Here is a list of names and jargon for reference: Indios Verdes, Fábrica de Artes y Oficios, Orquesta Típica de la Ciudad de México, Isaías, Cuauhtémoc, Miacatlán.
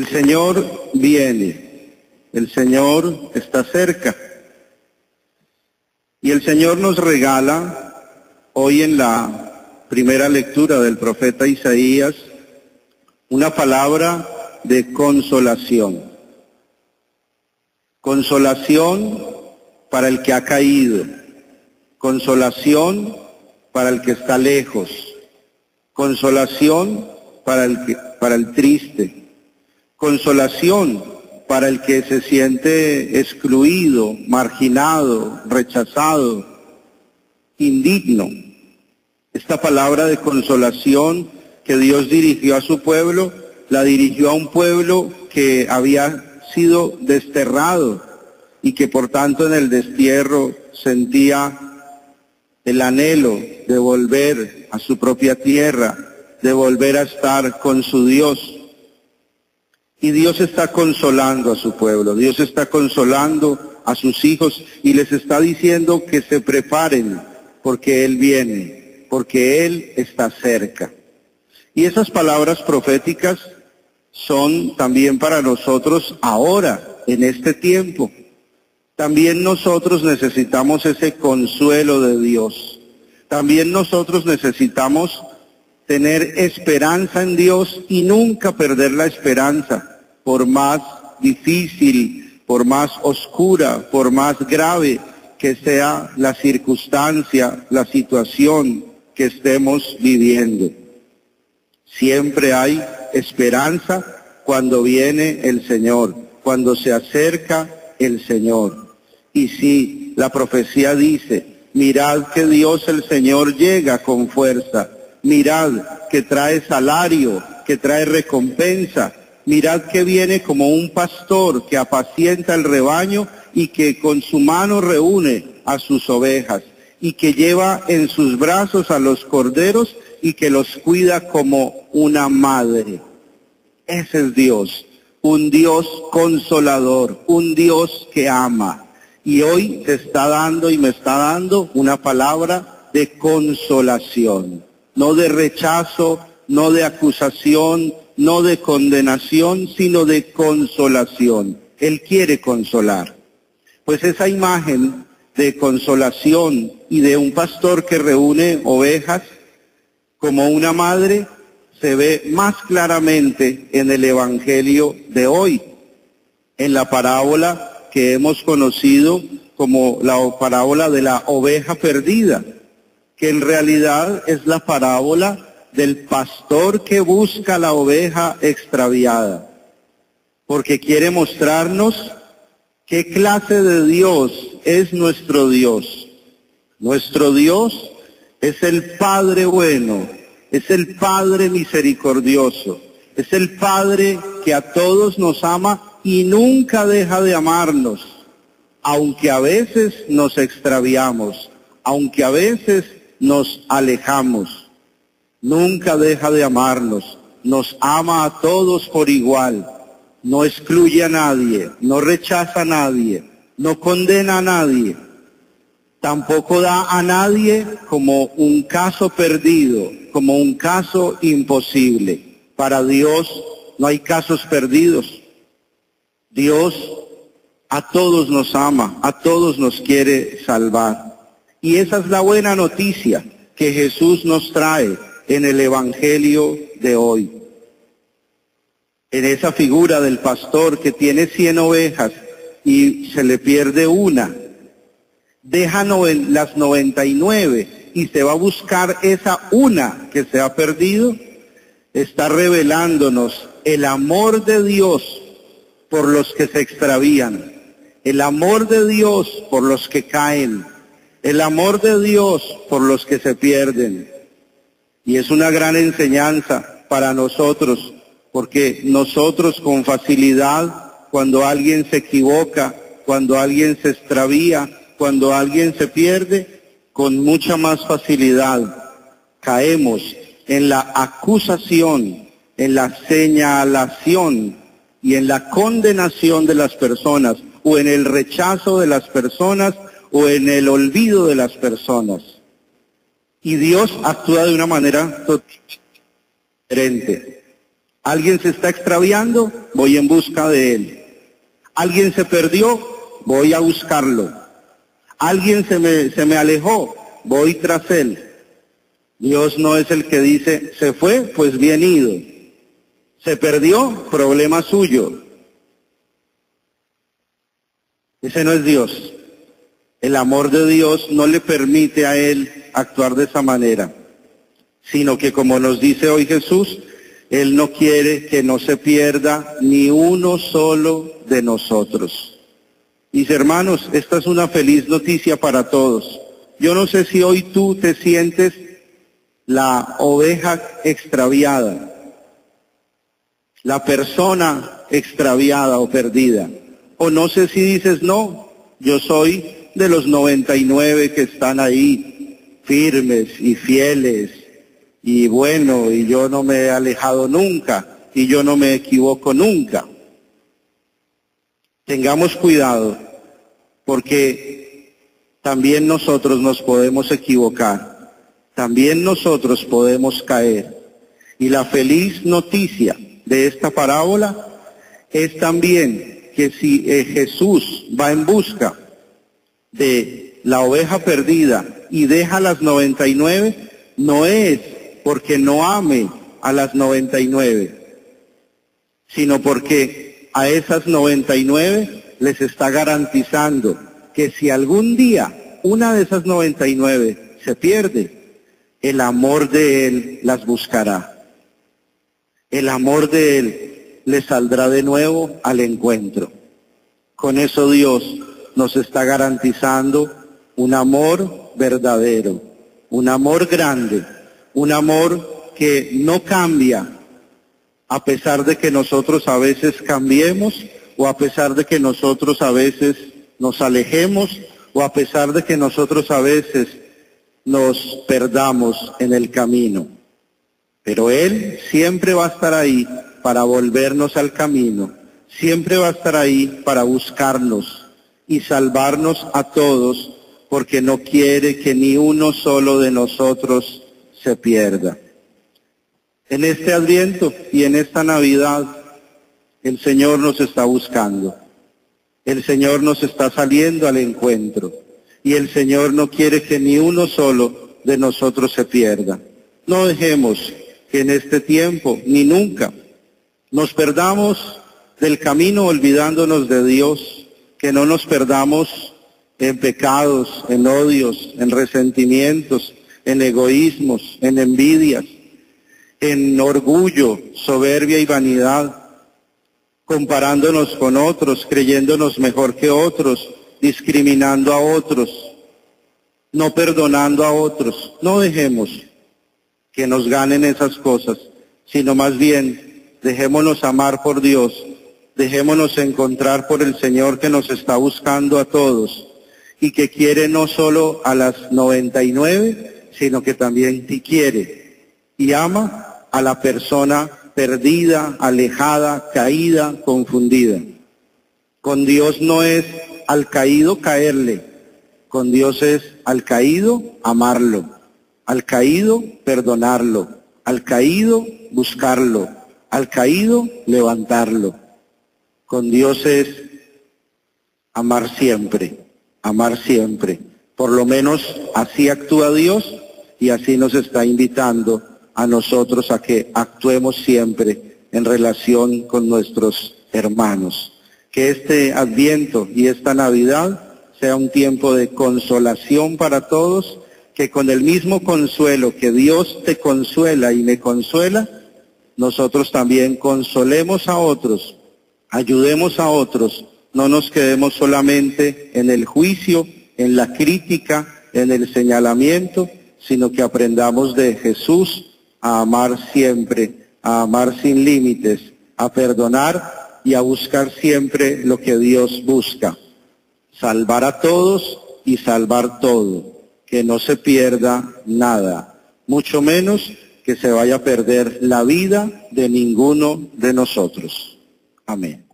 El Señor viene, el Señor está cerca. Y el Señor nos regala hoy en la primera lectura del profeta Isaías una palabra de consolación. Consolación para el que ha caído, consolación para el que está lejos, consolación para el triste, consolación para el que se siente excluido, marginado, rechazado, indigno. Esta palabra de consolación que Dios dirigió a su pueblo, la dirigió a un pueblo que había sido desterrado y que por tanto en el destierro sentía el anhelo de volver a su propia tierra, de volver a estar con su Dios. Y Dios está consolando a su pueblo, Dios está consolando a sus hijos y les está diciendo que se preparen porque Él viene, porque Él está cerca. Y esas palabras proféticas son también para nosotros ahora, en este tiempo. También nosotros necesitamos ese consuelo de Dios. También nosotros necesitamos tener esperanza en Dios y nunca perder la esperanza, por más difícil, por más oscura, por más grave que sea la circunstancia, la situación que estemos viviendo. Siempre hay esperanza cuando viene el Señor, cuando se acerca el Señor. Y sí, la profecía dice, mirad que Dios el Señor llega con fuerza, mirad que trae salario, que trae recompensa, mirad que viene como un pastor que apacienta el rebaño y que con su mano reúne a sus ovejas y que lleva en sus brazos a los corderos y que los cuida como una madre. Ese es Dios, un Dios consolador, un Dios que ama. Y hoy te está dando y me está dando una palabra de consolación, no de rechazo, no de acusación, no de condenación, sino de consolación. Él quiere consolar. Pues esa imagen de consolación y de un pastor que reúne ovejas como una madre se ve más claramente en el Evangelio de hoy, en la parábola que hemos conocido como la parábola de la oveja perdida, que en realidad es la parábola del pastor que busca la oveja extraviada, porque quiere mostrarnos qué clase de Dios es nuestro Dios. Nuestro Dios es el Padre bueno, es el Padre misericordioso, es el Padre que a todos nos ama y nunca deja de amarnos, aunque a veces nos extraviamos, aunque a veces nos alejamos. Nunca deja de amarnos, nos ama a todos por igual, no excluye a nadie, no rechaza a nadie, no condena a nadie. Tampoco da a nadie como un caso perdido, como un caso imposible. Para Dios no hay casos perdidos. Dios a todos nos ama, a todos nos quiere salvar. Y esa es la buena noticia que Jesús nos trae en el Evangelio de hoy. En esa figura del pastor que tiene 100 ovejas y se le pierde una, deja las 99 y se va a buscar esa una que se ha perdido, está revelándonos el amor de Dios por los que se extravían, el amor de Dios por los que caen, el amor de Dios por los que se pierden. Y es una gran enseñanza para nosotros, porque nosotros con facilidad, cuando alguien se equivoca, cuando alguien se extravía, cuando alguien se pierde, con mucha más facilidad caemos en la acusación, en la señalación y en la condenación de las personas, o en el rechazo de las personas, o en el olvido de las personas. Y Dios actúa de una manera totalmente diferente. ¿Alguien se está extraviando? voy en busca de él. Alguien se perdió, voy a buscarlo. Alguien se me alejó, voy tras él. Dios no es el que dice, se fue, pues bien ido. Se perdió, problema suyo. Ese no es Dios. El amor de Dios no le permite a él actuar de esa manera, sino que, como nos dice hoy Jesús, él no quiere que no se pierda ni uno solo de nosotros. Mis hermanos, esta es una feliz noticia para todos. Yo no sé si hoy tú te sientes la oveja extraviada, la persona extraviada o perdida. O no sé si dices, no, yo soy de los 99 que están ahí, firmes y fieles, y bueno, y yo no me he alejado nunca, y yo no me equivoco nunca. Tengamos cuidado, porque también nosotros nos podemos equivocar, también nosotros podemos caer. Y la feliz noticia de esta parábola es también que si Jesús va en busca de la oveja perdida y deja las 99, no es porque no ame a las 99, sino porque a esas 99 les está garantizando que si algún día una de esas 99 se pierde, el amor de él las buscará. El amor de él les saldrá de nuevo al encuentro. Con eso Dios nos está garantizando un amor verdadero, un amor grande, un amor que no cambia a pesar de que nosotros a veces cambiemos, o a pesar de que nosotros a veces nos alejemos, o a pesar de que nosotros a veces nos perdamos en el camino. Pero él siempre va a estar ahí para volvernos al camino, siempre va a estar ahí para buscarnos y salvarnos a todos, porque no quiere que ni uno solo de nosotros se pierda. En este Adviento y en esta Navidad, el Señor nos está buscando, el Señor nos está saliendo al encuentro, y el Señor no quiere que ni uno solo de nosotros se pierda. No dejemos que en este tiempo, ni nunca, nos perdamos del camino olvidándonos de Dios, que no nos perdamos en pecados, en odios, en resentimientos, en egoísmos, en envidias, en orgullo, soberbia y vanidad, comparándonos con otros, creyéndonos mejor que otros, discriminando a otros, no perdonando a otros. No dejemos que nos ganen esas cosas, sino más bien dejémonos amar por Dios. Dejémonos encontrar por el Señor, que nos está buscando a todos y que quiere no solo a las 99, sino que también te quiere y ama a la persona perdida, alejada, caída, confundida. Con Dios no es al caído caerle, con Dios es al caído amarlo, al caído perdonarlo, al caído buscarlo, al caído levantarlo. Con Dios es amar siempre, por lo menos así actúa Dios, y así nos está invitando a nosotros a que actuemos siempre en relación con nuestros hermanos. Que este Adviento y esta Navidad sea un tiempo de consolación para todos, que con el mismo consuelo que Dios te consuela y me consuela, nosotros también consolemos a otros. Ayudemos a otros, no nos quedemos solamente en el juicio, en la crítica, en el señalamiento, sino que aprendamos de Jesús a amar siempre, a amar sin límites, a perdonar y a buscar siempre lo que Dios busca: salvar a todos y salvar todo, que no se pierda nada, mucho menos que se vaya a perder la vida de ninguno de nosotros. Amén.